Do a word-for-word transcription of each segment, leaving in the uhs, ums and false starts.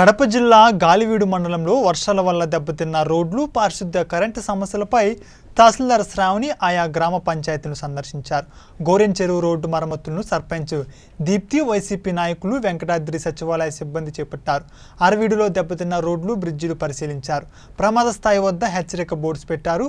కడప జిల్లా గాలివీడు మండలంలో వర్షాల వల్ల దెబ్బతిన్న రోడ్లు పారిశుద్ధ కరెంటు సమస్యలపై తహసీల్దార్ శ్రావణి ఆయా గ్రామ పంచాయతీలను సందర్శించారు. గోరెంచెరువు రోడ్డు మరమ్మతులను సర్పంచ్ దీప్తి వైసీపీ నాయకులు వెంకటాద్రి సచివాలయ సిబ్బంది చేపట్టారు. అరవీడులో దెబ్బతిన్న రోడ్లు బ్రిడ్జిలు పరిశీలించారు. ప్రమాద స్థాయి వద్ద హెచ్చరిక బోర్డ్స్ పెట్టారు.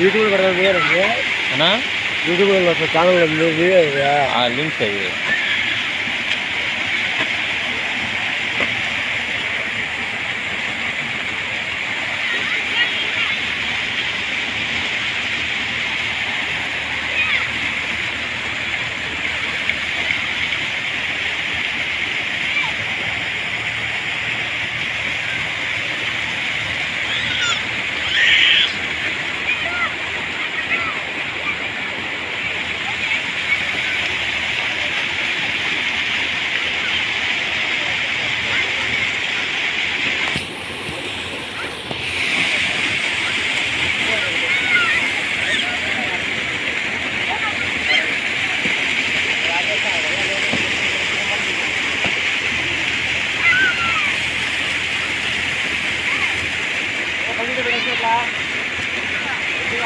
यूट्यूब पर वीडियो है ना, यूट्यूब पर चैनल में वीडियो है. हां, लिंक चाहिए.